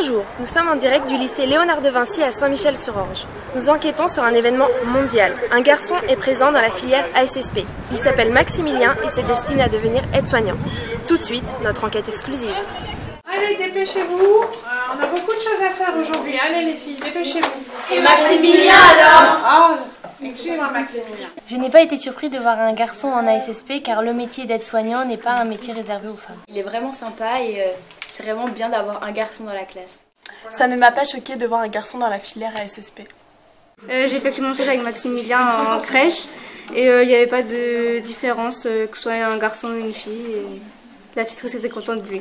Bonjour, nous sommes en direct du lycée Léonard de Vinci à Saint-Michel-sur-Orge. Nous enquêtons sur un événement mondial. Un garçon est présent dans la filière ASSP. Il s'appelle Maximilien et se destine à devenir aide-soignant. Tout de suite, notre enquête exclusive. Allez, dépêchez-vous. On a beaucoup de choses à faire aujourd'hui. Allez les filles, dépêchez-vous. Et Maximilien alors? Ah, excusez-moi Maximilien. Je n'ai pas été surpris de voir un garçon en ASSP car le métier d'aide-soignant n'est pas un métier réservé aux femmes. Il est vraiment sympa et... c'est vraiment bien d'avoir un garçon dans la classe. Ça ne m'a pas choquée de voir un garçon dans la filière ASSP. J'ai effectué mon stage avec Maximilien en crèche et il n'y avait pas de différence que ce soit un garçon ou une fille. Et la tutrice était contente de lui.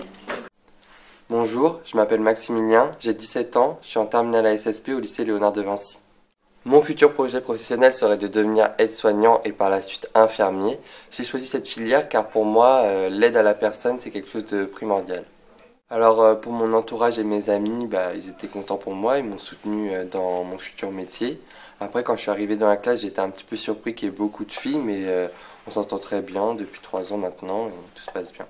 Bonjour, je m'appelle Maximilien, j'ai 17 ans, je suis en terminale ASSP au lycée Léonard de Vinci. Mon futur projet professionnel serait de devenir aide-soignant et par la suite infirmier. J'ai choisi cette filière car pour moi, l'aide à la personne c'est quelque chose de primordial. Alors pour mon entourage et mes amis, ils étaient contents pour moi, ils m'ont soutenu dans mon futur métier. Après quand je suis arrivé dans la classe, j'étais un petit peu surpris qu'il y ait beaucoup de filles, mais on s'entend très bien depuis 3 ans maintenant, et tout se passe bien.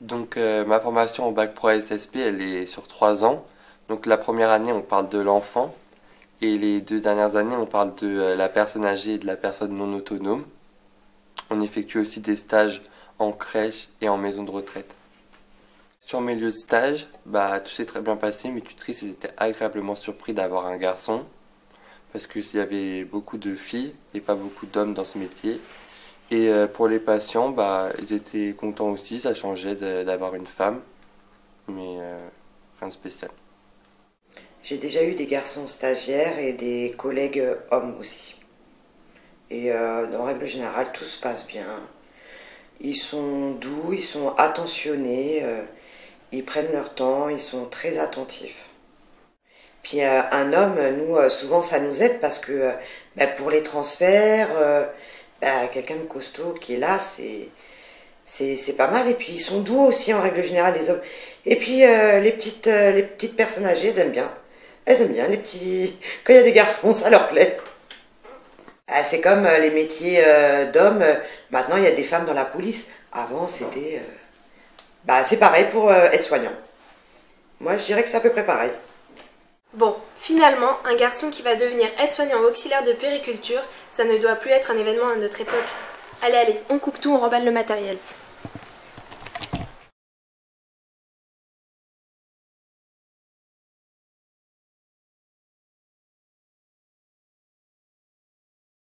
Donc ma formation en bac pro ASSP, elle est sur 3 ans. Donc la première année, on parle de l'enfant, et les 2 dernières années, on parle de la personne âgée et de la personne non autonome. On effectue aussi des stages en crèche et en maison de retraite. Sur mes lieux de stage, tout s'est très bien passé. Mes tutrices étaient agréablement surpris d'avoir un garçon parce qu'il y avait beaucoup de filles et pas beaucoup d'hommes dans ce métier. Et pour les patients, ils étaient contents aussi, ça changeait d'avoir une femme, mais rien de spécial. J'ai déjà eu des garçons stagiaires et des collègues hommes aussi. Et en règle générale, tout se passe bien. Ils sont doux, ils sont attentionnés. Ils prennent leur temps, ils sont très attentifs. Puis un homme, nous, souvent ça nous aide parce que pour les transferts, quelqu'un de costaud qui est là, c'est pas mal. Et puis ils sont doux aussi en règle générale les hommes. Et puis les petites personnes âgées, elles aiment bien. Elles aiment bien les petits... Quand il y a des garçons, ça leur plaît. C'est comme les métiers d'hommes. Maintenant, il y a des femmes dans la police. Avant, c'était... c'est pareil pour aide-soignant. Moi, je dirais que c'est à peu près pareil. Bon, finalement, un garçon qui va devenir aide-soignant auxiliaire de périculture, ça ne doit plus être un événement à notre époque. Allez, on coupe tout, on remballe le matériel.